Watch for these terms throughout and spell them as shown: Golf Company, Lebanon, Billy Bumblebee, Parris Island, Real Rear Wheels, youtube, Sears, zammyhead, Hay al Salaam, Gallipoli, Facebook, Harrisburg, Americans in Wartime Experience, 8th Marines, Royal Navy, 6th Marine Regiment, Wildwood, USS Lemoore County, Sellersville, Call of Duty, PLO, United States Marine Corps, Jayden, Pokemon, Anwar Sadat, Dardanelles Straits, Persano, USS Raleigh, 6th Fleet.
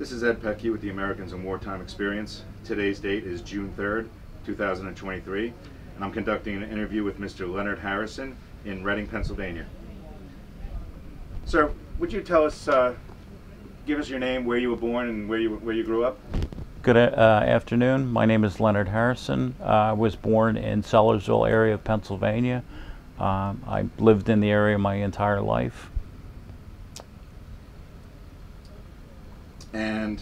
This is Ed Pecky with the Americans in Wartime Experience. Today's date is June 3rd, 2023, and I'm conducting an interview with Mr. Leonard Harrison in Reading, Pennsylvania. Sir, would you tell us, give us your name, where you were born, and where you grew up? Good afternoon. My name is Leonard Harrison. I was born in Sellersville area of Pennsylvania. I lived in the area my entire life. And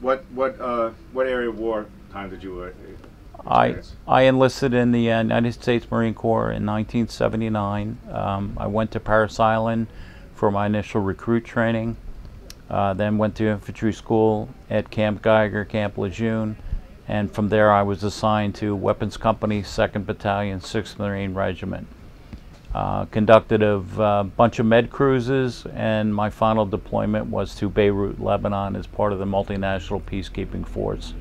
what area of war time did you experience? I enlisted in the United States Marine Corps in 1979. I went to Parris Island for my initial recruit training. Then went to infantry school at Camp Geiger, Camp Lejeune, and from there I was assigned to Weapons Company, 2nd Battalion, 6th Marine Regiment. Conducted a bunch of med cruises, and my final deployment was to Beirut, Lebanon, as part of the multinational peacekeeping force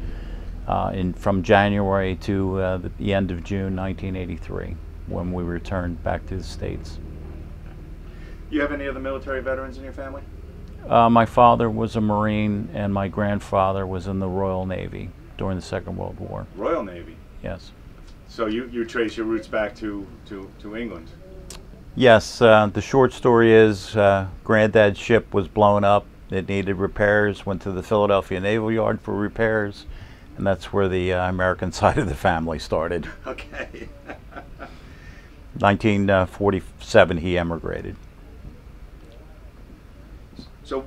from January to the end of June 1983, when we returned back to the States. Do you have any other military veterans in your family? My father was a Marine, and my grandfather was in the Royal Navy during the Second World War. Royal Navy? Yes. So you trace your roots back to England? Yes. The short story is Granddad's ship was blown up. It needed repairs, went to the Philadelphia Naval Yard for repairs, and that's where the American side of the family started. Okay. 1947, he emigrated. So,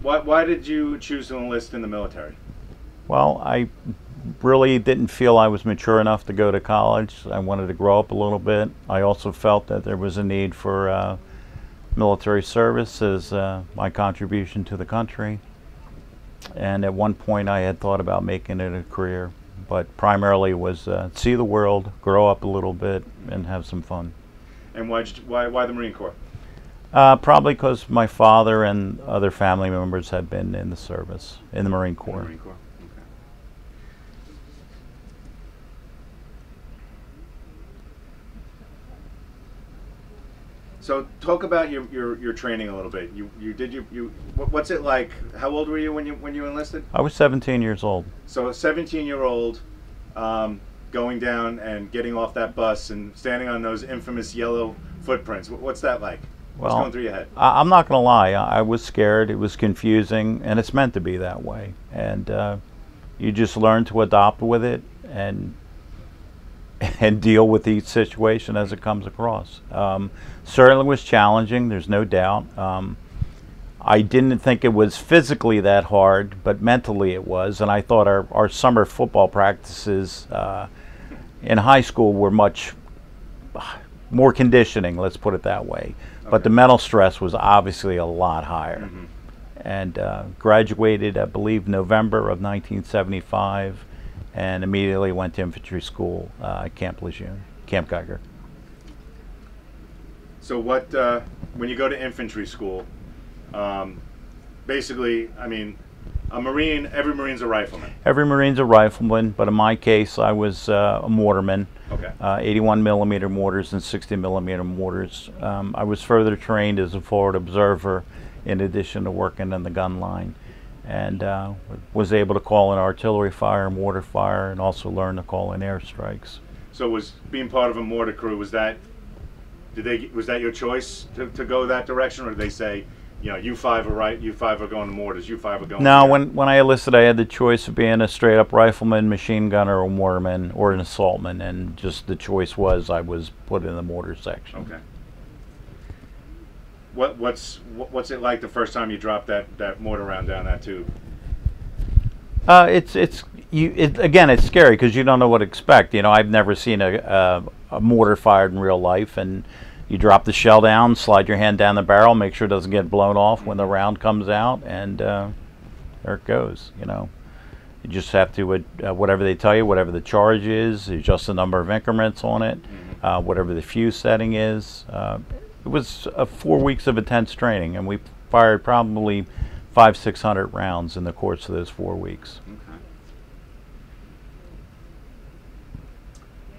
why did you choose to enlist in the military? Well, I really didn't feel I was mature enough to go to college. I wanted to grow up a little bit. I also felt that there was a need for military service as my contribution to the country. And at one point I had thought about making it a career, but primarily was see the world, grow up a little bit, and have some fun. And why the Marine Corps? Probably because my father and other family members had been in the service, in the Marine Corps. Marine Corps. Okay. So talk about your training a little bit. What's it like? How old were you when you enlisted? I was 17 years old. So a 17-year-old going down and getting off that bus and standing on those infamous yellow footprints. What's that like? Well, going through your head? I'm not going to lie. I was scared. It was confusing, and it's meant to be that way. And you just learn to adopt with it and deal with each situation as it comes across. Certainly was challenging. There's no doubt. I didn't think it was physically that hard, but mentally it was. And I thought our summer football practices in high school were much more conditioning, let's put it that way. Okay. But the mental stress was obviously a lot higher. Mm-hmm. And graduated, I believe, November of 1975, and immediately went to infantry school at Camp Lejeune, Camp Geiger. So what, when you go to infantry school, basically, I mean, a Marine, every Marine's a rifleman. Every Marine's a rifleman, but in my case, I was a mortarman. Okay. 81 millimeter mortars and 60 millimeter mortars. I was further trained as a forward observer in addition to working in the gun line, and was able to call in artillery fire, mortar fire, and also learn to call in airstrikes. So was being part of a mortar crew, was that your choice to go that direction, or did they say, you know, you five are right, you five are going to mortars, you five are going to... No, when I enlisted, I had the choice of being a straight-up rifleman, machine gunner, or mortarman, or an assaultman, and just the choice was I was put in the mortar section. Okay. What's it like the first time you dropped that mortar round down that tube? It's scary because you don't know what to expect. You know, I've never seen a mortar fired in real life, and you drop the shell down, slide your hand down the barrel, make sure it doesn't get blown off when the round comes out, and there it goes, you know. You just have to, whatever they tell you, whatever the charge is, adjust the number of increments on it, whatever the fuse setting is. It was 4 weeks of intense training, and we fired probably 500-600 rounds in the course of those 4 weeks.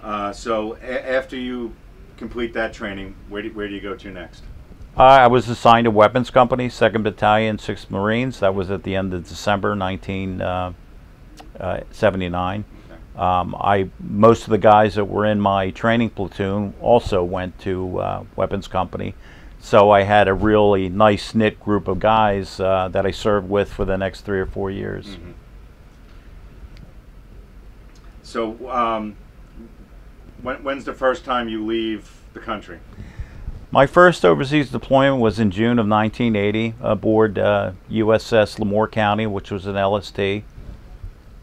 Okay. So after you complete that training, where do you go to next? I was assigned to Weapons Company, 2nd Battalion, 6th Marines. That was at the end of December 1979. Most of the guys that were in my training platoon also went to Weapons Company. So I had a really nice knit group of guys that I served with for the next 3 or 4 years. Mm-hmm. So when's the first time you leave the country? My first overseas deployment was in June of 1980 aboard USS Lemoore County, which was an LST.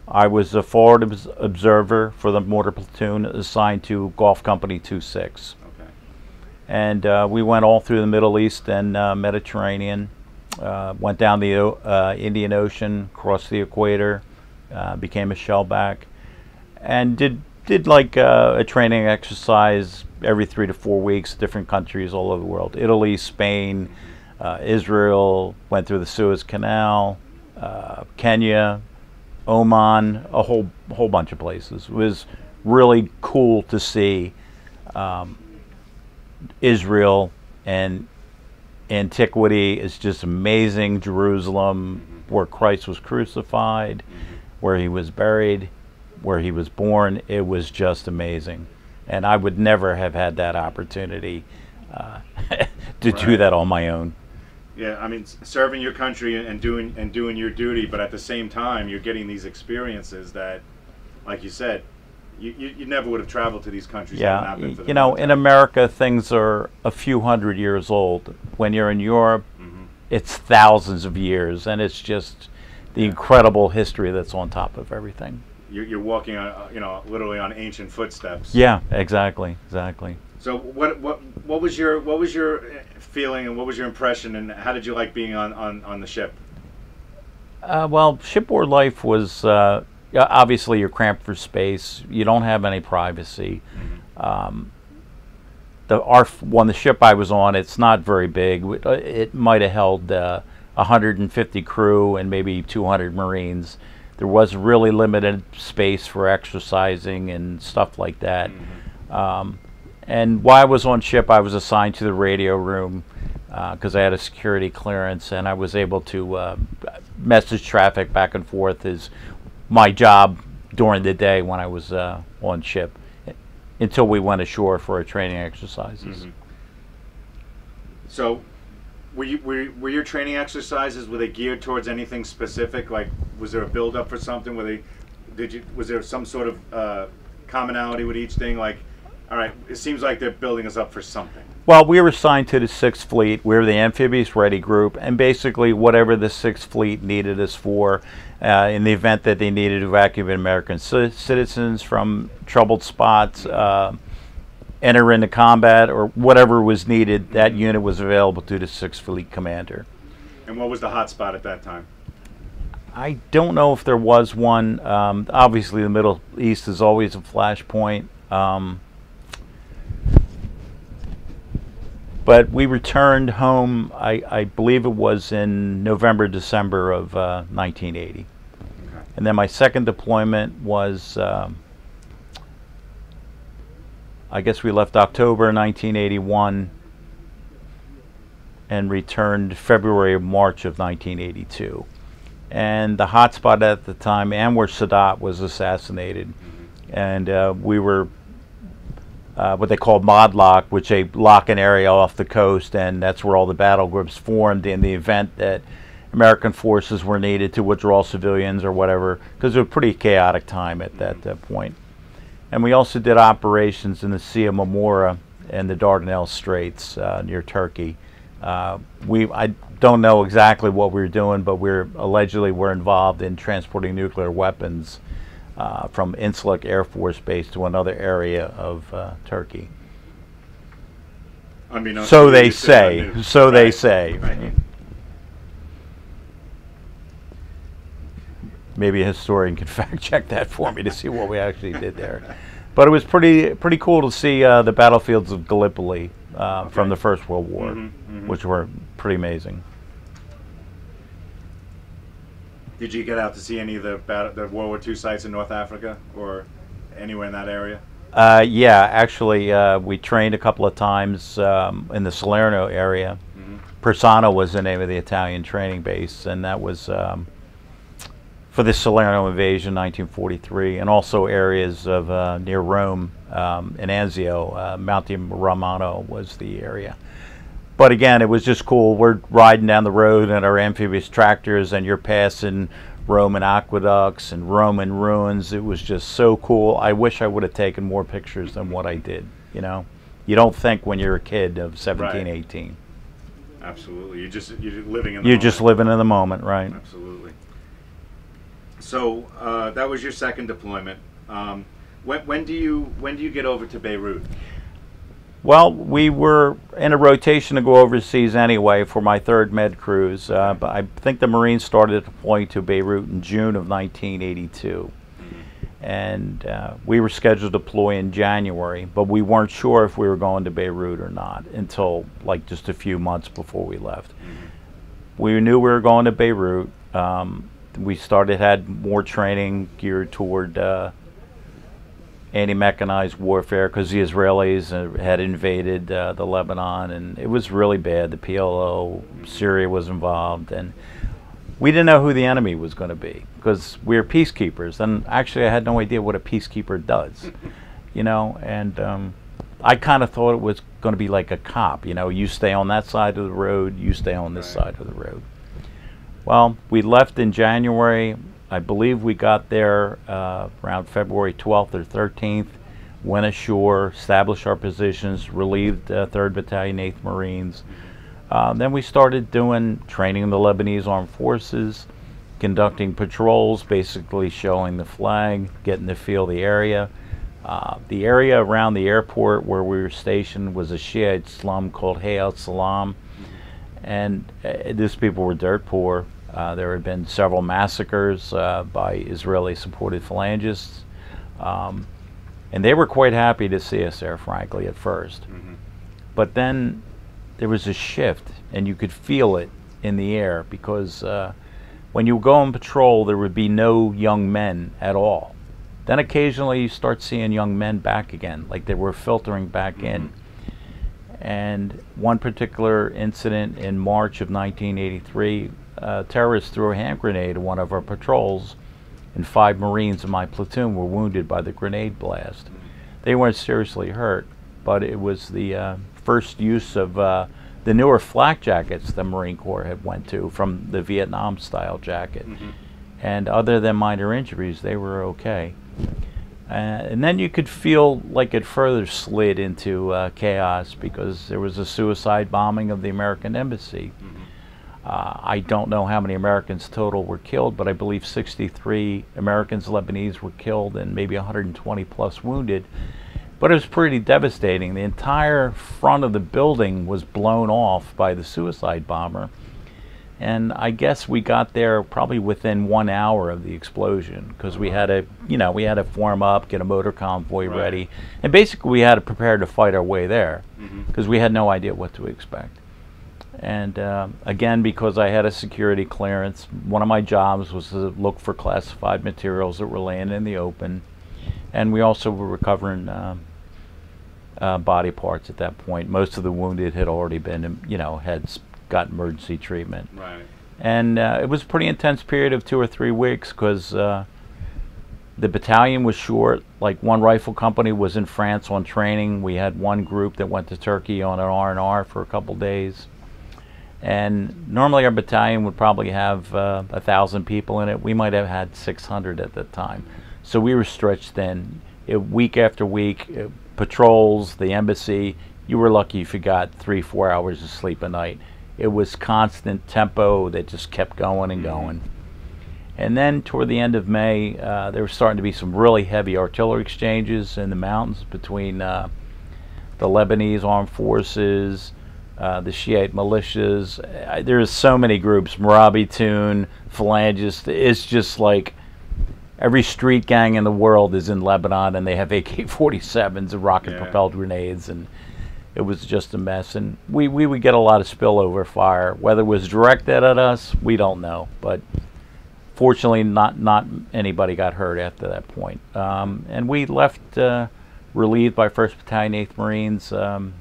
I was a forward observer for the mortar platoon assigned to Golf Company 26. Okay. And we went all through the Middle East and Mediterranean, went down the Indian Ocean, crossed the equator, became a shellback, and did like a training exercise every 3 to 4 weeks, different countries all over the world. Italy, Spain, Israel, went through the Suez Canal, Kenya, Oman, a whole bunch of places. It was really cool to see Israel and antiquity. It's just amazing. Jerusalem, where Christ was crucified, where he was buried, where he was born. It was just amazing. And I would never have had that opportunity to do that on my own. Yeah, I mean, serving your country and doing your duty, but at the same time, you're getting these experiences that, like you said, you never would have traveled to these countries. Yeah, you know, in America, things are a few hundred years old. When you're in Europe, it's thousands of years, and it's just the incredible history that's on top of everything. You're walking on, you know, literally on ancient footsteps. Yeah, exactly, exactly. So what was your feeling and what was your impression, and how did you like being on the ship? Well, shipboard life was obviously you're cramped for space. You don't have any privacy. The ship I was on, it's not very big. It might have held 150 crew and maybe 200 Marines. There was really limited space for exercising and stuff like that. And while I was on ship, I was assigned to the radio room because I had a security clearance, and I was able to message traffic back and forth is my job during the day when I was on ship until we went ashore for our training exercises. So were your training exercises, were they geared towards anything specific? Like, was there a build-up for something? Was there some sort of commonality with each thing? Like, all right, it seems like they're building us up for something. Well, we were assigned to the 6th Fleet. We were the amphibious ready group, and basically whatever the 6th Fleet needed us for in the event that they needed to evacuate American citizens from troubled spots, enter into combat, or whatever was needed, that unit was available to the 6th Fleet commander. And what was the hot spot at that time? I don't know if there was one. Obviously, the Middle East is always a flashpoint. But we returned home, I believe it was in November, December of 1980. Okay. And then my second deployment was, I guess we left October 1981 and returned February or March of 1982. And the hot spot at the time, Anwar Sadat, was assassinated. And we were what they call modlock, which they lock an area off the coast, and that's where all the battle groups formed in the event that American forces were needed to withdraw civilians or whatever, because it was a pretty chaotic time at that point. And we also did operations in the Sea of Marmara and the Dardanelles Straits near Turkey. I don't know exactly what we were doing, but we allegedly were involved in transporting nuclear weapons from Insuluk Air Force Base to another area of Turkey. I mean, so they say. So they say. Maybe a historian can fact check that for me to see what we actually did there. But it was pretty cool to see the battlefields of Gallipoli from the First World War, which were pretty amazing. Did you get out to see any of the World War II sites in North Africa or anywhere in that area? Yeah, actually, we trained a couple of times in the Salerno area. Persano was the name of the Italian training base, and that was for the Salerno invasion, 1943, and also areas of near Rome and Anzio. Monte Romano was the area. But again, it was just cool. We're riding down the road in our amphibious tractors, and you're passing Roman aqueducts and Roman ruins. It was just so cool. I wish I would have taken more pictures than what I did, you know? You don't think when you're a kid of 17, right. 18. Absolutely. You're living in the moment. You're just living in the moment, right. Absolutely. So that was your second deployment. When do you get over to Beirut? Well, we were in a rotation to go overseas anyway for my third med cruise. But I think the Marines started deploying to Beirut in June of 1982. And we were scheduled to deploy in January, but we weren't sure if we were going to Beirut or not until like just a few months before we left. We knew we were going to Beirut. We had more training geared toward anti-mechanized warfare, because the Israelis had invaded the Lebanon, and it was really bad. The PLO, Syria was involved, and we didn't know who the enemy was going to be, because we were peacekeepers, and actually I had no idea what a peacekeeper does, you know, and I kind of thought it was going to be like a cop, you know, you stay on that side of the road, you stay on this side of the road. Well, we left in January. I believe we got there around February 12th or 13th, went ashore, established our positions, relieved 3rd Battalion, 8th Marines. Then we started doing training the Lebanese Armed Forces, conducting patrols, basically showing the flag, getting to feel the area. The area around the airport where we were stationed was a Shiite slum called Hay al Salaam, and these people were dirt poor. There had been several massacres by Israeli-supported Phalangists, and they were quite happy to see us there, frankly, at first. Mm-hmm. But then there was a shift, and you could feel it in the air, because when you go on patrol, there would be no young men at all. Then occasionally you start seeing young men back again, like they were filtering back mm-hmm. in. And one particular incident in March of 1983, terrorists threw a hand grenade at one of our patrols, and 5 Marines in my platoon were wounded by the grenade blast. They weren't seriously hurt, but it was the first use of the newer flak jackets the Marine Corps had went to from the Vietnam-style jacket. Mm-hmm. And other than minor injuries, they were okay. And then you could feel like it further slid into chaos, because there was a suicide bombing of the American embassy. Mm-hmm. I don't know how many Americans total were killed, but I believe 63 Americans, Lebanese, were killed and maybe 120 plus wounded. But it was pretty devastating. The entire front of the building was blown off by the suicide bomber. And I guess we got there probably within 1 hour of the explosion, because we had to, you know, we had to form up, get a motor convoy right. ready. And basically we had to prepare to fight our way there, because mm-hmm. we had no idea what to expect. And again, because I had a security clearance, one of my jobs was to look for classified materials that were laying in the open. And we also were recovering body parts at that point. Most of the wounded had already been, you know, had got emergency treatment. Right. And it was a pretty intense period of 2 or 3 weeks, because the battalion was short. Like one rifle company was in France on training. We had one group that went to Turkey on an R&R for a couple days. And normally our battalion would probably have 1,000 people in it. We might have had 600 at the time. So we were stretched thin. Week after week, patrols, the embassy, you were lucky if you got 3 or 4 hours of sleep a night. It was constant tempo that just kept going and going. And then toward the end of May, there was starting to be some really heavy artillery exchanges in the mountains between the Lebanese Armed Forces, the Shiite militias. There's so many groups, Merabi Toon, Phalangists. It's just like every street gang in the world is in Lebanon, and they have AK-47s and rocket-propelled grenades, and it was just a mess. And we would get a lot of spillover fire. Whether it was directed at us, we don't know. But fortunately, not anybody got hurt after that point. And we left... relieved by 1st Battalion, 8th Marines,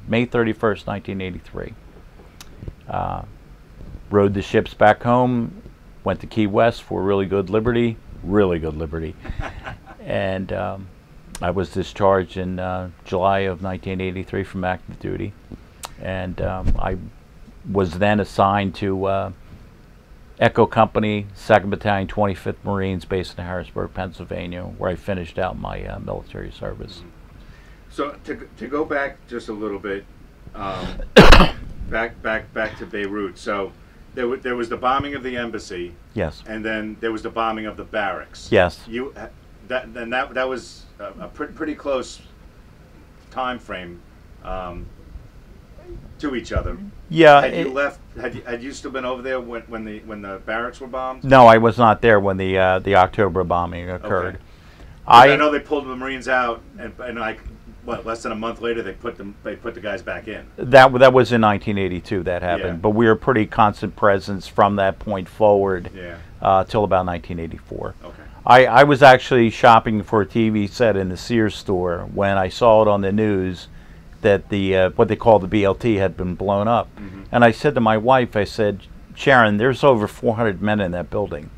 May 31st, 1983. Rode the ships back home, went to Key West for really good liberty. And I was discharged in July of 1983 from active duty. And I was then assigned to Echo Company, 2nd Battalion, 25th Marines, based in Harrisburg, Pennsylvania, where I finished out my military service. So to go back just a little bit, back to Beirut. So there was the bombing of the embassy. Yes. And then there was the bombing of the barracks. Yes. You that was a pretty close time frame to each other. Yeah. Had you left? Had you still been over there when the barracks were bombed? No, I was not there when the October bombing occurred. Okay. I know they pulled the Marines out, and I. What, less than a month later, they put the guys back in. That was in 1982. That happened, yeah. But we were pretty constant presence from that point forward, yeah, till about 1984. Okay. I was actually shopping for a TV set in the Sears store when I saw it on the news that the what they call the BLT had been blown up, mm-hmm. And I said to my wife, I said, Sharon, there's over 400 men in that building,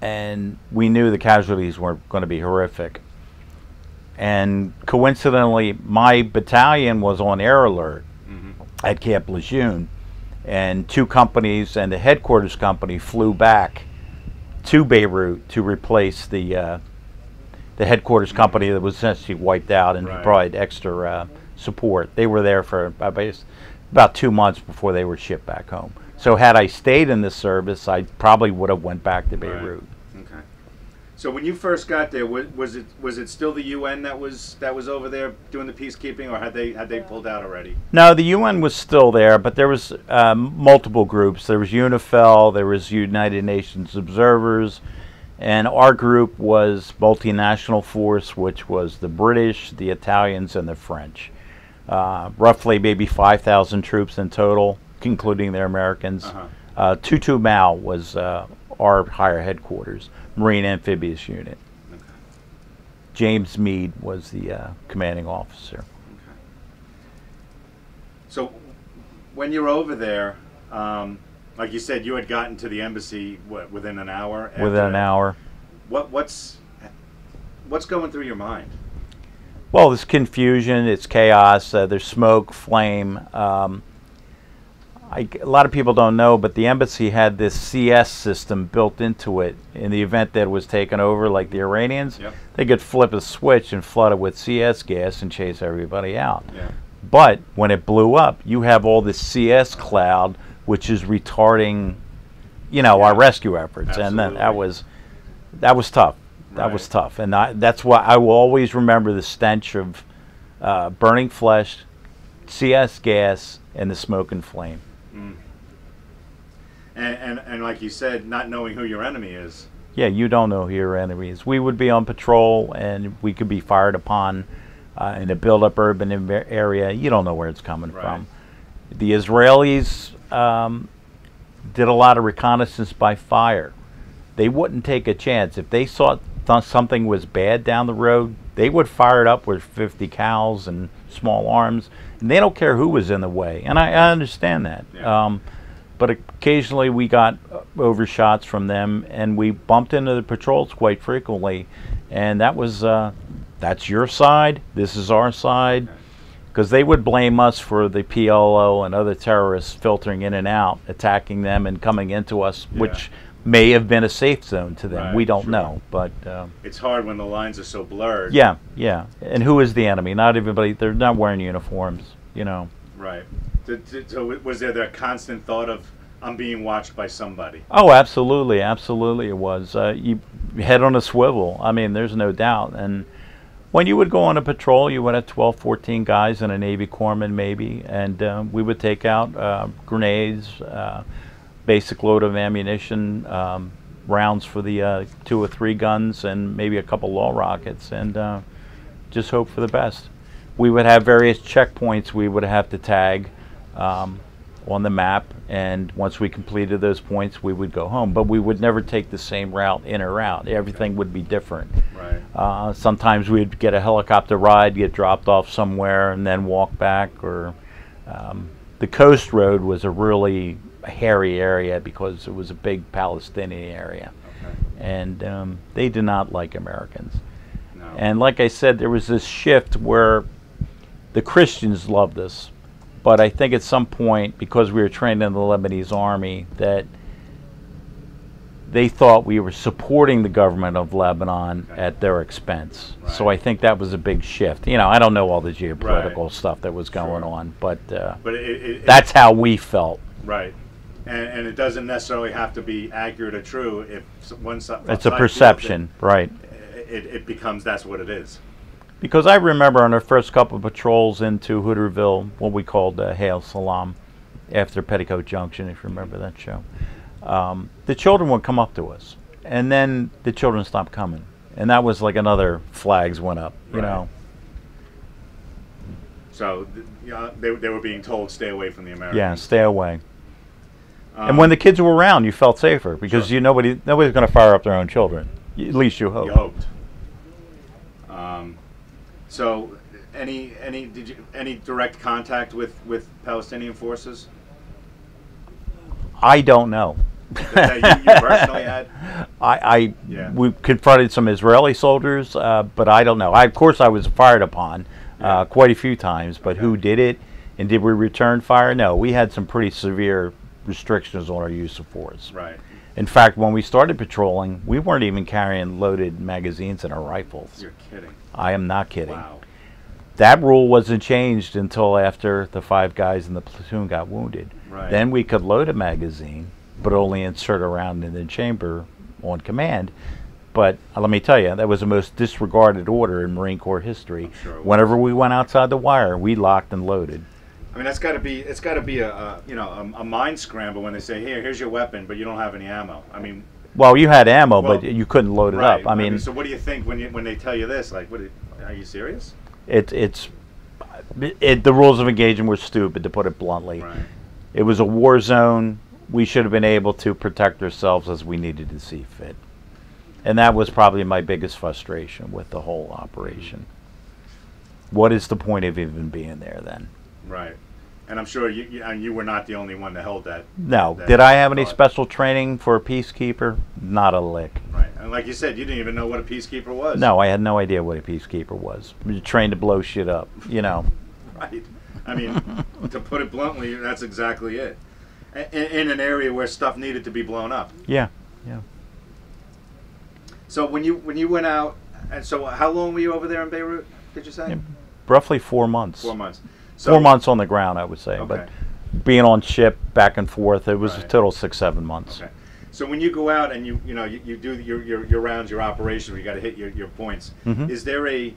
and we knew the casualties were going to be horrific. And coincidentally, my battalion was on air alert, mm-hmm. at Camp Lejeune, and two companies and the headquarters company flew back to Beirut to replace the headquarters, mm-hmm. company that was essentially wiped out, and right. provide extra support. They were there for about 2 months before they were shipped back home. So had I stayed in the service, I probably would have went back to Beirut. Right. So when you first got there, was it still the UN that was over there doing the peacekeeping, or had they pulled out already? No, the UN was still there, but there was multiple groups. There was UNIFIL, there was United Nations Observers, and our group was multinational force, which was the British, the Italians, and the French. Roughly maybe 5,000 troops in total, including their Americans. Uh-huh. Tutu Mao was our higher headquarters, Marine Amphibious Unit. Okay. James Meade was the commanding officer. Okay. So when you're over there, like you said, you had gotten to the embassy within an hour? Within an hour. What's going through your mind? Well, there's confusion, it's chaos, there's smoke, flame. A lot of people don't know, but the embassy had this CS system built into it. In the event that it was taken over, like the Iranians, yep. they could flip a switch and flood it with CS gas and chase everybody out. Yeah. But when it blew up, you have all this CS cloud, which is retarding, you know, yeah. our rescue efforts. Absolutely. And that was tough. That right. was tough, and that's why I will always remember the stench of burning flesh, CS gas, and the smoke and flame. Mm. And like you said, not knowing who your enemy is. Yeah, you don't know who your enemy is. We would be on patrol, and we could be fired upon in a built-up urban area. You don't know where it's coming right. from. The Israelis did a lot of reconnaissance by fire. They wouldn't take a chance. If they thought something was bad down the road, they would fire it up with 50 cals and small arms, and they don't care who was in the way, and I understand that. Yeah. But occasionally we got overshots from them, and we bumped into the patrols quite frequently, and that was that's your side, this is our side, because they would blame us for the PLO and other terrorists filtering in and out, attacking them and coming into us, yeah. which may have been a safe zone to them. Right, we don't sure. know, but it's hard when the lines are so blurred. Yeah, yeah. And who is the enemy? Not everybody. They're not wearing uniforms, you know. Right. So was there that constant thought of I'm being watched by somebody? Oh, absolutely, absolutely. It was you head on a swivel. I mean, there's no doubt. And when you would go on a patrol, you would have 12, 14 guys and a Navy corpsman maybe, and we would take out grenades. Basic load of ammunition, rounds for the 2 or 3 guns, and maybe a couple law rockets, and just hope for the best. We would have various checkpoints we would have to tag on the map, and once we completed those points, we would go home. But we would never take the same route in or out. Everything would be different. Right. Sometimes we'd get a helicopter ride, get dropped off somewhere, and then walk back, or The Coast Road was a really hairy area because it was a big Palestinian area. Okay. And they did not like Americans. No. And like I said, there was this shift where the Christians loved us. But I think at some point, because we were trained in the Lebanese army, that they thought we were supporting the government of Lebanon at their expense. Right. So I think that was a big shift. You know, I don't know all the geopolitical stuff that was going on, but that's how we felt. Right. And it doesn't necessarily have to be accurate or true. If one's it's a perception, it becomes that's what it is. Because I remember on our first couple of patrols into Hooterville, what we called Hay al Salaam, after Petticoat Junction, if you remember that show, the children would come up to us, and then the children stopped coming, and that was like another flags went up, you know. So they were being told stay away from the Americans. Yeah, stay away. And when the kids were around, you felt safer because nobody's going to fire up their own children. At least you hoped. You hoped. So, did you direct contact with Palestinian forces? I don't know. You personally had? We confronted some Israeli soldiers, but I don't know. Of course, I was fired upon quite a few times, but who did it? And did we return fire? No, we had some pretty severe restrictions on our use of force. Right. In fact, when we started patrolling, we weren't even carrying loaded magazines in our rifles. You're kidding. I am not kidding. Wow. That rule wasn't changed until after the 5 guys in the platoon got wounded. Right. Then we could load a magazine, but only insert a round in the chamber on command. But let me tell you, that was the most disregarded order in Marine Corps history. I'm sure it was. Whenever we went outside the wire, we locked and loaded. I mean, it's got to be a mind scramble when they say, "Here, here's your weapon, but you don't have any ammo." I mean, well, you had ammo, but you couldn't load it up. I mean, so what do you think when they tell you this? Like, what? Are you serious? The rules of engagement were stupid, to put it bluntly. Right. It was a war zone. We should have been able to protect ourselves as we needed to see fit, and that was probably my biggest frustration with the whole operation. What is the point of even being there then? Right. And I'm sure you were not the only one that held that. No. Did I have any special training for a peacekeeper? Not a lick. Right. And like you said, you didn't even know what a peacekeeper was. No, I had no idea what a peacekeeper was. You're trained to blow shit up, you know. Right. I mean, to put it bluntly, that's exactly it. In an area where stuff needed to be blown up. Yeah. Yeah. So when you went out, and so how long were you over there in Beirut, did you say? Yeah, roughly 4 months. 4 months. So 4 months on the ground, I would say, but being on ship back and forth, it was a total 6-7 months. Okay. So when you go out and you do your rounds, your operation, where you got to hit your points. Mm-hmm. Is there a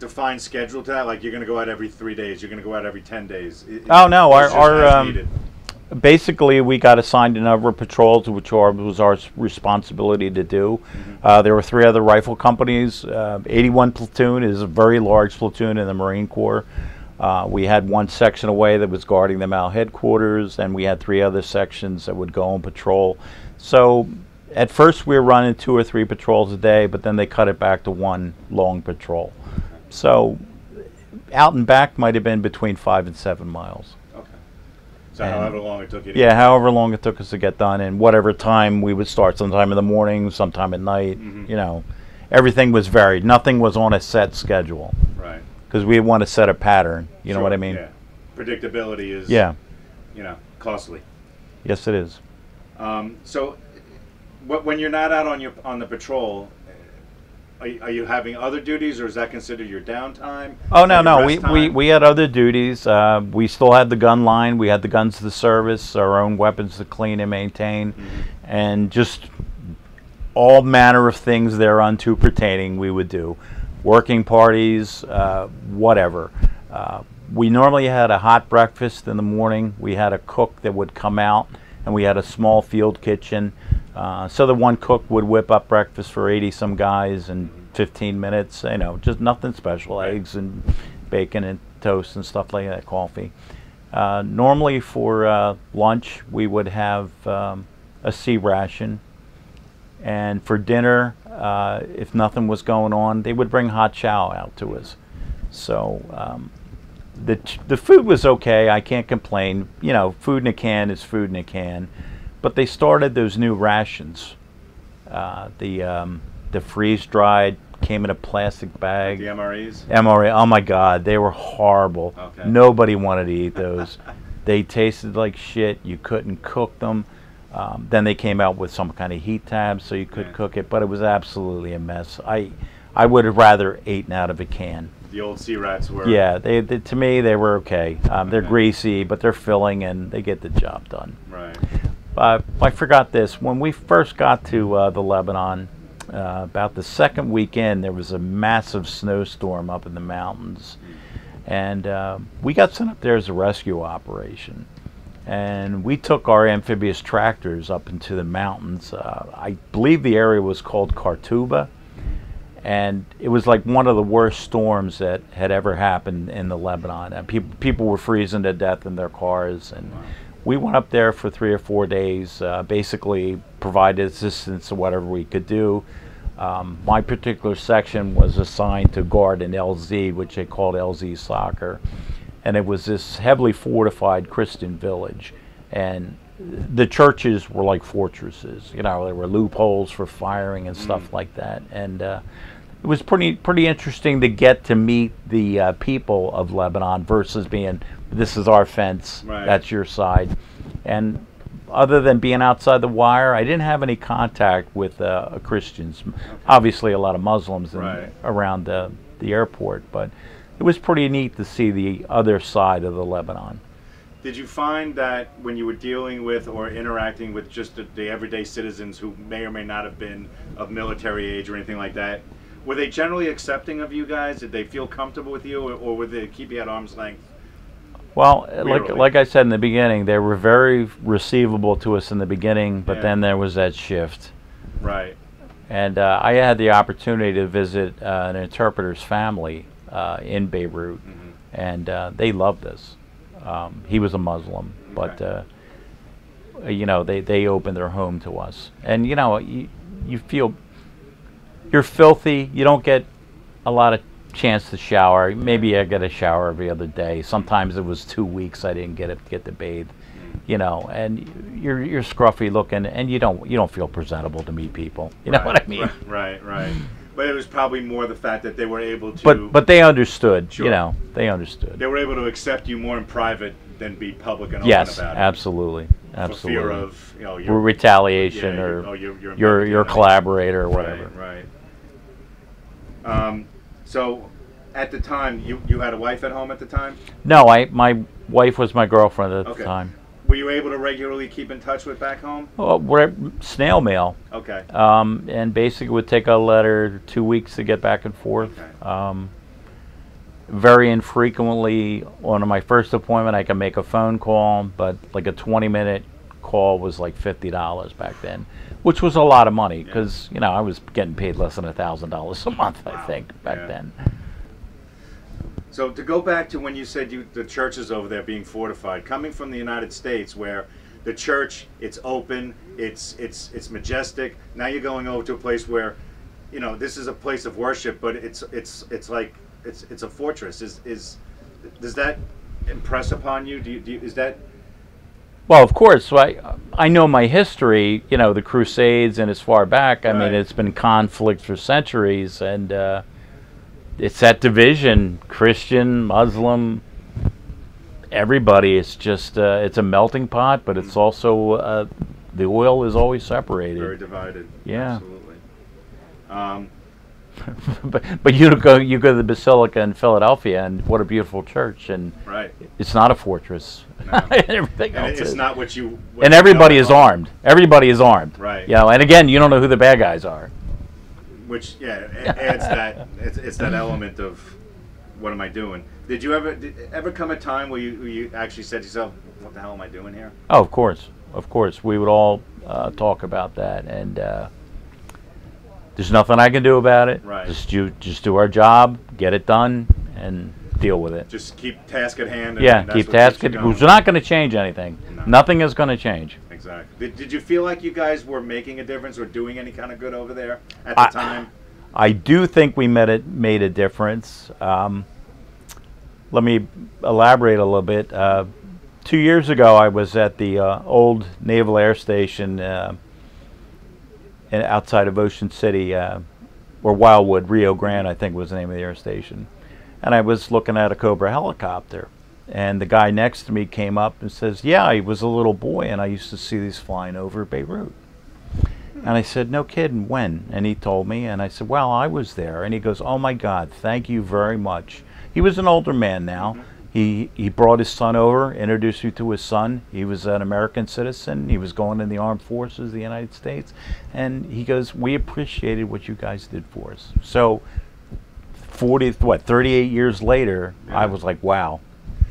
defined schedule to that? Like you're going to go out every 3 days, you're going to go out every 10 days. Oh no, basically we got assigned a number of patrols, which was our responsibility to do. Mm-hmm. There were 3 other rifle companies. 81 platoon is a very large platoon in the Marine Corps. We had 1 section away that was guarding the Mao headquarters, and we had 3 other sections that would go on patrol. So at first we were running 2 or 3 patrols a day, but then they cut it back to 1 long patrol. So out and back might have been between 5 and 7 miles. Okay. So however long it took you to get done. However long it took us to get done, and whatever time we would start, sometime in the morning, sometime at night, mm-hmm. you know. Everything was varied. Nothing was on a set schedule. Right. Because we want to set a pattern, you know what I mean? Yeah. Predictability is, costly. Yes, it is. So, when you're not out on the patrol, are you having other duties, or is that considered your downtime? Oh no, we had other duties. We still had the gun line. We had the guns to service, our own weapons to clean and maintain, mm-hmm. and just all manner of things thereunto pertaining. We would do. Working parties, whatever. We normally had a hot breakfast in the morning. We had a cook that would come out, and we had a small field kitchen. So the one cook would whip up breakfast for 80-some guys in 15 minutes. You know, just nothing special, eggs and bacon and toast and stuff like that, coffee. Normally for lunch, we would have a sea ration. And for dinner, if nothing was going on, they would bring hot chow out to us. So The food was okay. I can't complain. You know, food in a can is food in a can. But they started those new rations. The freeze-dried came in a plastic bag. The MREs? MRE. Oh, my God. They were horrible. Okay. Nobody wanted to eat those. They tasted like shit. You couldn't cook them. Then they came out with some kind of heat tabs so you could cook it. But it was absolutely a mess. I would have rather eaten out of a can. The old sea rats were... Yeah, they, to me, they were okay. They're greasy, but they're filling, and they get the job done. Right. I forgot this. When we first got to the Lebanon, about the second weekend, there was a massive snowstorm up in the mountains. And we got sent up there as a rescue operation. And we took our amphibious tractors up into the mountains. I believe the area was called Kartuba. And it was like one of the worst storms that had ever happened in the Lebanon. And people were freezing to death in their cars. And we went up there for 3 or 4 days, basically provided assistance to whatever we could do. My particular section was assigned to guard an LZ, which they called LZ Soccer. And it was this heavily fortified Christian village. And the churches were like fortresses. You know, there were loopholes for firing and stuff like that. And it was pretty interesting to get to meet the people of Lebanon versus being, this is our fence, that's your side. And other than being outside the wire, I didn't have any contact with Christians. Obviously, a lot of Muslims around the airport. But it was pretty neat to see the other side of the Lebanon. Did you find that when you were dealing with or interacting with just the everyday citizens who may or may not have been of military age or anything like that, were they generally accepting of you guys? Did they feel comfortable with you, or were they keep you at arm's length? Well, like I said in the beginning, they were very receivable to us in the beginning, but then there was that shift. Right. And I had the opportunity to visit an interpreter's family in Beirut, and they loved us. He was a Muslim, but, you know, they opened their home to us. And, you know, you feel, you're filthy, you don't get a lot of chance to shower. Maybe I get a shower every other day. Sometimes it was 2 weeks I didn't get to bathe, you know, and you're scruffy looking, and you don't feel presentable to meet people. You know what I mean? Right. But it was probably more the fact that they were able to... But they understood, you know, they understood. They were able to accept you more in private than be public and open about it. Yes, absolutely, absolutely. For fear of, you know... Your retaliation or your collaborator or whatever. Right. So, at the time, you had a wife at home at the time? No, my wife was my girlfriend at the time. Were you able to regularly keep in touch with back home? Well, snail mail. Okay. And basically would take a letter 2 weeks to get back and forth. Okay. Very infrequently, on my first appointment, I could make a phone call, but like a 20-minute call was like $50 back then, which was a lot of money because, you know, I was getting paid less than $1,000 a month, I think, back then. So to go back to when you said the churches over there being fortified, coming from the United States where the church, it's open, it's majestic. Now you're going over to a place where, you know, this is a place of worship, but it's like it's a fortress. Does that impress upon you? Is that? Well, of course. So I know my history. You know, the Crusades and as far back. I mean, it's been conflict for centuries and. It's that division, Christian, Muslim, everybody. It's just, it's a melting pot, but it's also, the oil is always separated. Very divided. Yeah. Absolutely. But you go to the Basilica in Philadelphia, and what a beautiful church. And it's not a fortress. No. Everything else it's is. Not what you... What and you everybody is armed. Everybody is armed. Right. You know, and again, you don't know who the bad guys are. Which adds that it's that element of what am I doing? Did you ever come a time where you actually said to yourself, "What the hell am I doing here?" Oh, of course, we would all talk about that, and there's nothing I can do about it. Right. Just do our job, get it done, and deal with it. Just keep task at hand. And keep task at hand. We're not going to change anything. No. Nothing is going to change. Exactly. Did you feel like you guys were making a difference or doing any kind of good over there at the time? I do think we made a difference. Let me elaborate a little bit. 2 years ago, I was at the old Naval Air Station outside of Ocean City, or Wildwood, Rio Grande, I think was the name of the air station. And I was looking at a Cobra helicopter. And the guy next to me came up and says, yeah, I was a little boy and I used to see these flying over Beirut. And I said, no kidding, when? And he told me, and I said, well, I was there. And he goes, oh my God, thank you very much. He was an older man now. He brought his son over, introduced me to his son. He was an American citizen. He was going in the armed forces of the United States. And he goes, we appreciated what you guys did for us. So 38 years later, yeah. I was like, wow.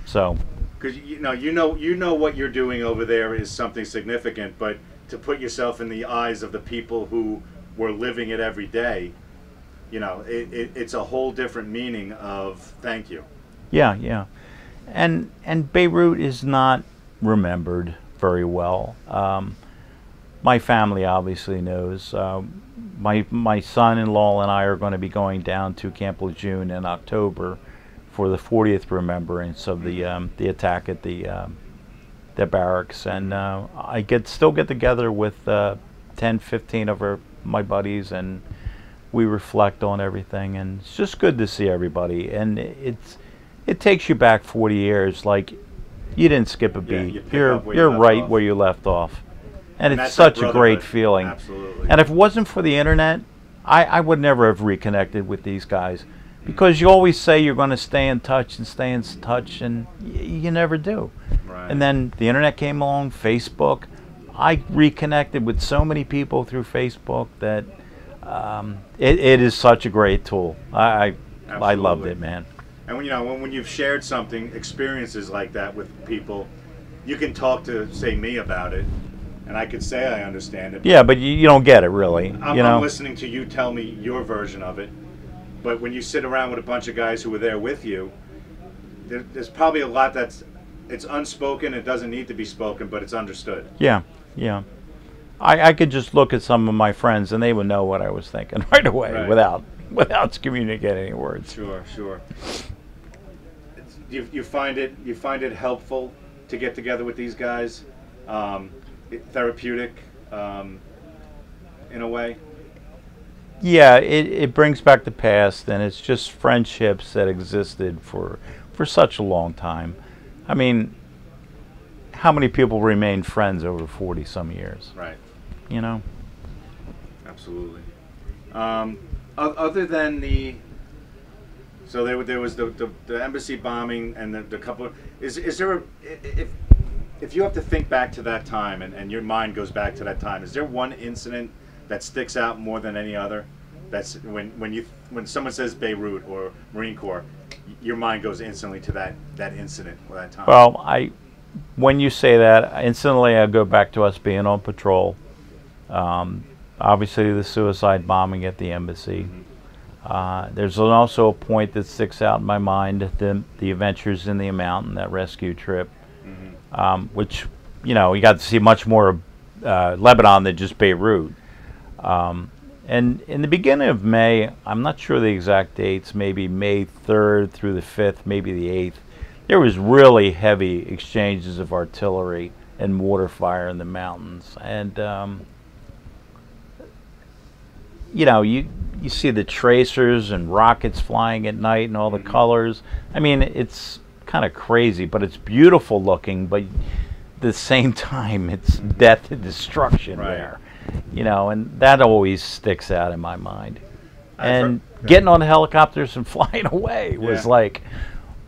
So, because you know what you're doing over there is something significant, but to put yourself in the eyes of the people who were living it every day, you know, it's a whole different meaning of thank you. Yeah, yeah, and Beirut is not remembered very well. My family obviously knows. My son-in-law and I are going to be going down to Camp Lejeune in October for the 40th remembrance of the attack at the barracks, and I still get together with 10-15 of my buddies, and we reflect on everything, and it's just good to see everybody, and it takes you back 40 years, like you didn't skip a beat. You're right where you left off, and it's such a great feeling. Absolutely. And if it wasn't for the internet, I would never have reconnected with these guys. Because you always say you're going to stay in touch and stay in touch, and you never do. Right. And then the internet came along, Facebook. I reconnected with so many people through Facebook that it is such a great tool. I loved it, man. And when you've shared something, experiences like that with people, you can talk to, say, me about it, and I could say I understand it. But yeah, but you don't get it really. I'm listening to you tell me your version of it. But when you sit around with a bunch of guys who were there with you, there's probably a lot that's unspoken. It doesn't need to be spoken, but it's understood. Yeah, yeah. I could just look at some of my friends, and they would know what I was thinking right away without communicating any words. Sure, sure. You find it helpful to get together with these guys, therapeutic, in a way. Yeah, it brings back the past, and it's just friendships that existed for such a long time. I mean, how many people remain friends over 40-some years? Right. You know? Absolutely. Other than the... So there was the embassy bombing and the couple... Is there a... If you have to think back to that time, and your mind goes back to that time, is there one incident that sticks out more than any other? That's when someone says Beirut or Marine Corps, your mind goes instantly to that incident or that time. Well, when you say that, instantly I go back to us being on patrol. Obviously, the suicide bombing at the embassy. Mm-hmm. There's also a point that sticks out in my mind: the adventures in the mountain, that rescue trip, mm-hmm. Which you got to see much more of Lebanon than just Beirut. And in the beginning of May, I'm not sure the exact dates, maybe May 3rd through the 5th, maybe the 8th, there was really heavy exchanges of artillery and mortar fire in the mountains. And, you see the tracers and rockets flying at night and all the colors. I mean, it's kind of crazy, but it's beautiful looking, but at the same time, it's death and destruction there. And that always sticks out in my mind. And getting on helicopters and flying away was like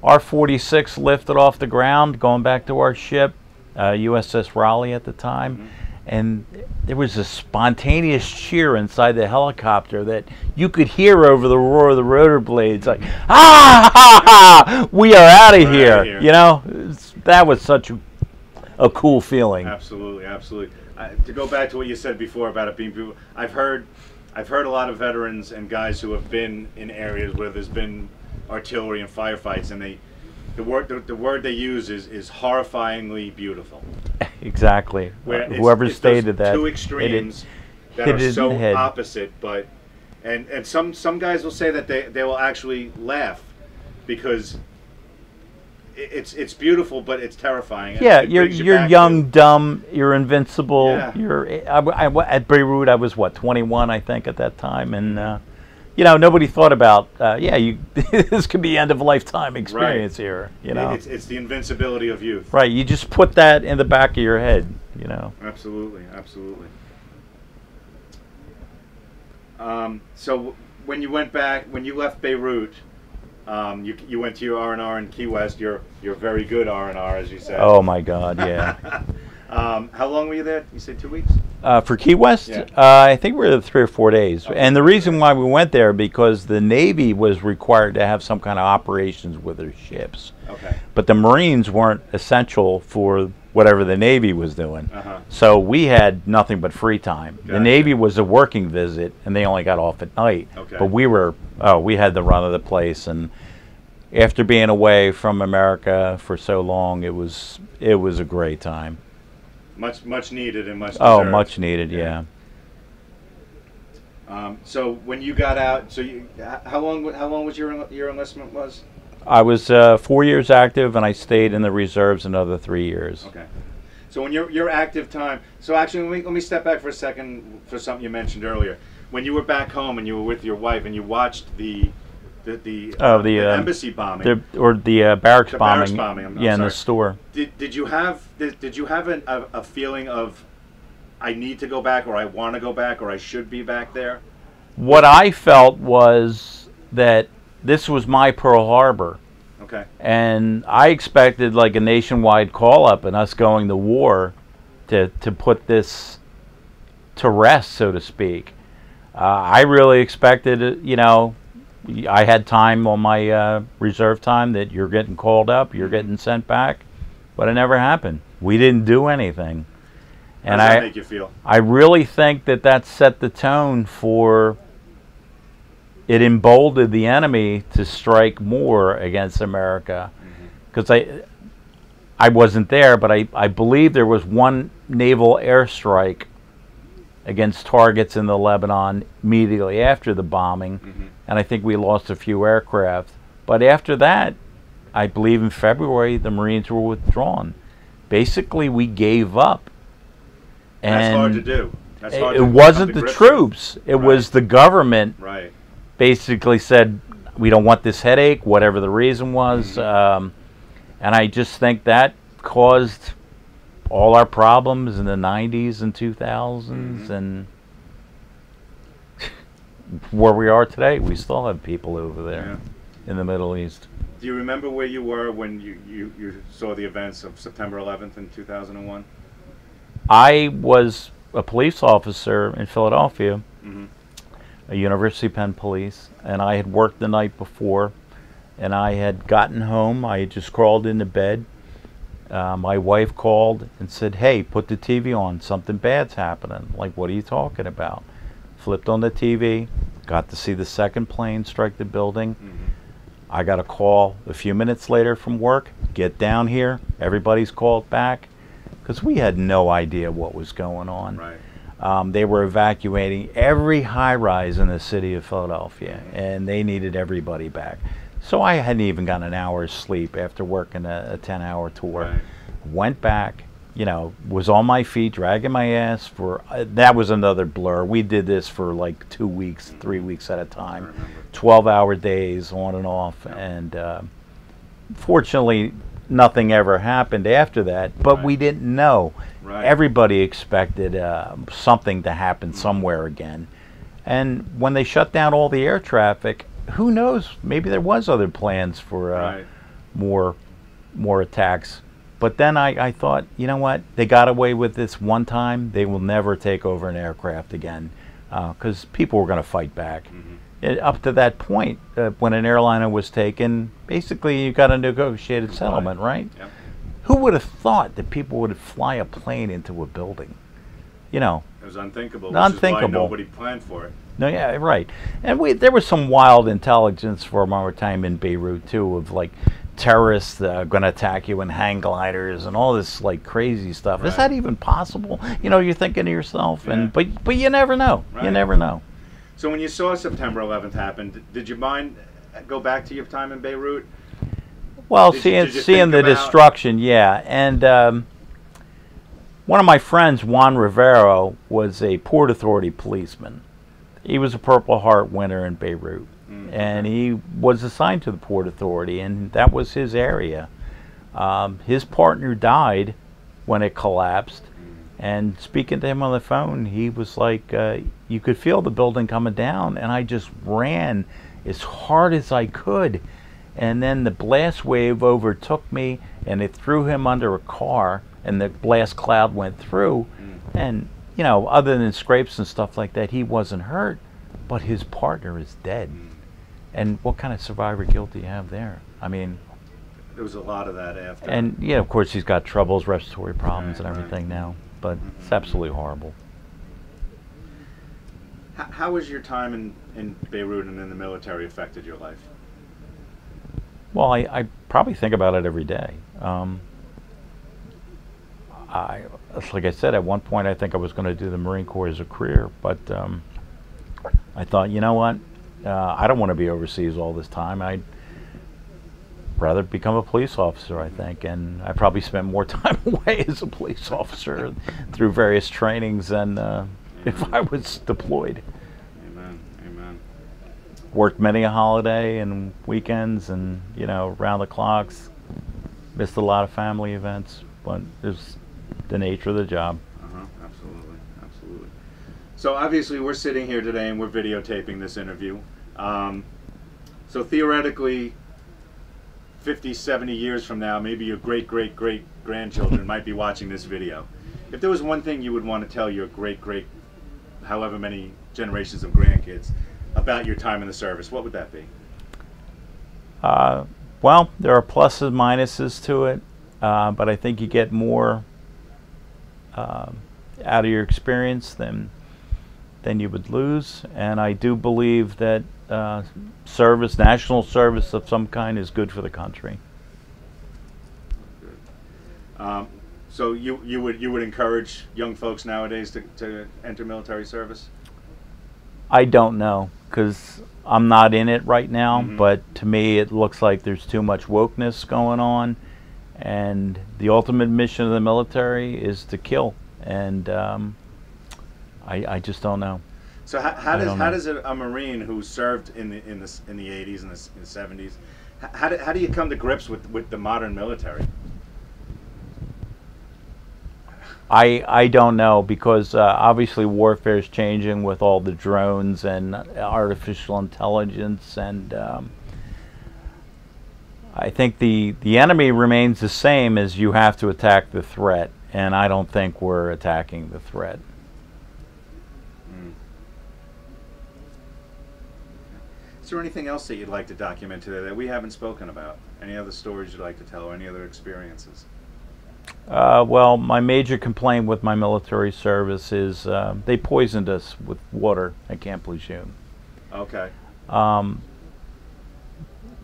our R-46 lifted off the ground, going back to our ship, USS Raleigh at the time, mm-hmm. and there was a spontaneous cheer inside the helicopter that you could hear over the roar of the rotor blades, like, ah, ha, ha, we are out of here. That was such a cool feeling. Absolutely, absolutely. To go back to what you said before about it being people, I've heard a lot of veterans and guys who have been in areas where there's been artillery and firefights, and the word they use is horrifyingly beautiful. Exactly. Whoever stated that. Two extremes that are so opposite, but and some guys will say that they will actually laugh because it's beautiful, but it's terrifying. Yeah, you're young, dumb, you're invincible. Yeah. I at Beirut, I was, what, 21, I think, at that time, and you know, nobody thought about this could be end of lifetime experience here. You know, it's the invincibility of youth. Right, you just put that in the back of your head. You know, absolutely, absolutely. So when you went back, when you left Beirut, you went to your R&R in Key West. You're very good R&R, as you said. Oh my God, yeah. How long were you there? You said 2 weeks? For Key West? Yeah. I think we were there 3 or 4 days. Okay. And the reason why we went there, because the Navy was required to have some kind of operations with their ships. Okay. But the Marines weren't essential for whatever the Navy was doing. Uh-huh. So we had nothing but free time. Gotcha. The Navy was a working visit, and they only got off at night. Okay. But we were, we had the run of the place. And after being away from America for so long, it was a great time. Much needed and much deserved. Oh, much needed, yeah. So when you got out, so you, how long was your enlistment was? I was 4 years active, and I stayed in the reserves another 3 years. Okay. So when your active time, so actually let me step back for a second for something you mentioned earlier. When you were back home and you were with your wife and you watched the embassy bombing, the barracks bombing. I'm yeah, in the store. Did you have a feeling of I need to go back, or I want to go back, or I should be back there? What I felt was that this was my Pearl Harbor. Okay. And I expected like a nationwide call up and us going to war to put this to rest, so to speak. I really expected, you know, I had time on my reserve time that you're getting called up, you're getting sent back, but it never happened. We didn't do anything. And how does that make you feel? I really think that set the tone for, it emboldened the enemy to strike more against America. Because I wasn't there, but I believe there was one naval airstrike against targets in the Lebanon immediately after the bombing. Mm-hmm. And I think we lost a few aircraft. But after that, I believe in February, the Marines were withdrawn. Basically, we gave up. And that's hard to do. That's hard to do. It wasn't the troops. It was the government basically said, we don't want this headache, whatever the reason was. Mm-hmm. And I just think that caused all our problems in the 90s and 2000s. Mm-hmm. And where we are today, we still have people over there in the Middle East. Do you remember where you were when you saw the events of September 11th in 2001? I was a police officer in Philadelphia, a University Penn Police, and I had worked the night before, and I had gotten home. I had just crawled into bed. My wife called and said, hey, put the TV on. Something bad's happening. Like, what are you talking about? Flipped on the TV, got to see the second plane strike the building. Mm-hmm. I got a call a few minutes later from work, get down here, everybody's called back, because we had no idea what was going on. Right. They were evacuating every high rise in the city of Philadelphia, and they needed everybody back. So I hadn't even gotten an hour's sleep after working a 10-hour tour. Right. Went back, you know, was on my feet, dragging my ass for, that was another blur. We did this for like 2 weeks, 3 weeks at a time, 12-hour days on and off. Yeah. And fortunately, nothing ever happened after that, but we didn't know. Right. Everybody expected something to happen somewhere again. And when they shut down all the air traffic, who knows, maybe there was other plans for more attacks. But then I thought, you know what, they got away with this one time, they will never take over an aircraft again, because people were going to fight back. Mm-hmm. Up to that point, when an airliner was taken, basically you got a negotiated settlement, right? Yep. Who would have thought that people would fly a plane into a building? You know, it was unthinkable. Which is why nobody planned for it. No, yeah, right. And there was some wild intelligence from our time in Beirut too, of like terrorists going to attack you in hang gliders and all this like crazy stuff. Right. Is that even possible? You know, you're thinking to yourself, and but you never know. Right. You never know. So when you saw September 11th happen, did your mind go back to your time in Beirut? Well, seeing the destruction, yeah. And one of my friends, Juan Rivero, was a Port Authority policeman. He was a Purple Heart winner in Beirut. Mm-hmm. And he was assigned to the Port Authority, and that was his area. His partner died when it collapsed. And speaking to him on the phone, he was like, you could feel the building coming down, and I just ran as hard as I could. And then the blast wave overtook me, and it threw him under a car, and the blast cloud went through. And, you know, other than scrapes and stuff like that, he wasn't hurt, but his partner is dead. And what kind of survivor guilt do you have there? I mean... There was a lot of that after. And, yeah, of course, he's got troubles, respiratory problems and everything now. But it's absolutely horrible. How was your time in Beirut and in the military affected your life? Well, I probably think about it every day. Like I said, at one point I think I was going to do the Marine Corps as a career, but I thought, you know what, I don't want to be overseas all this time. I'd rather become a police officer, I think, and I probably spent more time away as a police officer through various trainings than if I was deployed. Amen, amen. Worked many a holiday and weekends and, you know, round the clocks. Missed a lot of family events, but it's the nature of the job. Uh-huh, absolutely, absolutely. So obviously we're sitting here today and we're videotaping this interview. So theoretically, 50, 70 years from now, maybe your great-great-great-grandchildren might be watching this video. If there was one thing you would want to tell your great-great, however many generations of grandkids about your time in the service, what would that be? Well, there are pluses and minuses to it, but I think you get more out of your experience than you would lose, and I do believe that service, national service of some kind, is good for the country. So you would encourage young folks nowadays to enter military service? I don't know, because I'm not in it right now, but to me it looks like there's too much wokeness going on, and the ultimate mission of the military is to kill, and I just don't know. So how does a Marine who served in the 80s and the 70s, how do you come to grips with the modern military? I don't know, because obviously warfare is changing with all the drones and artificial intelligence, and I think the enemy remains the same, as you have to attack the threat, and I don't think we're attacking the threat. Is there anything else that you'd like to document today that we haven't spoken about? Any other stories you'd like to tell, or any other experiences? Well, my major complaint with my military service is they poisoned us with water at Camp Lejeune. Okay.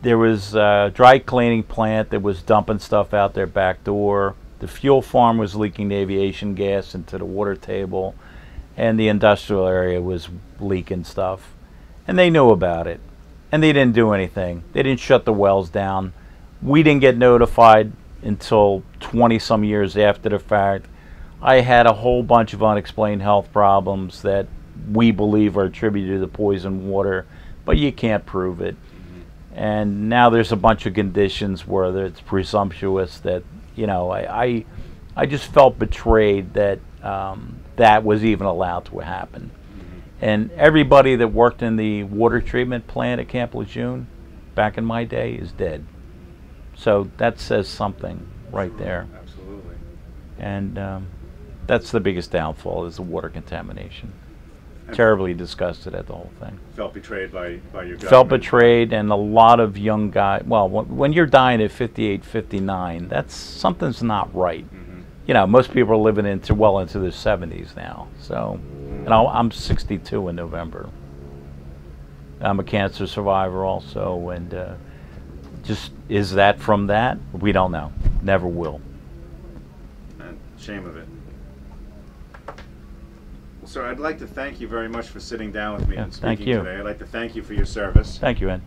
There was a dry cleaning plant that was dumping stuff out their back door. The fuel farm was leaking aviation gas into the water table, and the industrial area was leaking stuff. And they knew about it. And they didn't do anything. They didn't shut the wells down. We didn't get notified until 20-some years after the fact. I had a whole bunch of unexplained health problems that we believe are attributed to the poison water, but you can't prove it. And now there's a bunch of conditions where it's presumptuous that, you know, I just felt betrayed that that was even allowed to happen. And everybody that worked in the water treatment plant at Camp Lejeune back in my day is dead. So that says something right there. Absolutely. And that's the biggest downfall, is the water contamination. And terribly disgusted at the whole thing. Felt betrayed by your government. Felt betrayed, and a lot of young guys, well, when you're dying at 58, 59, that's, something's not right. You know, most people are living well into their 70s now, so... And I'm 62 in November. I'm a cancer survivor also, and just, is that from that? We don't know. Never will. And shame of it. Well, sir, I'd like to thank you very much for sitting down with me and speaking today. I'd like to thank you for your service. Thank you, Ed.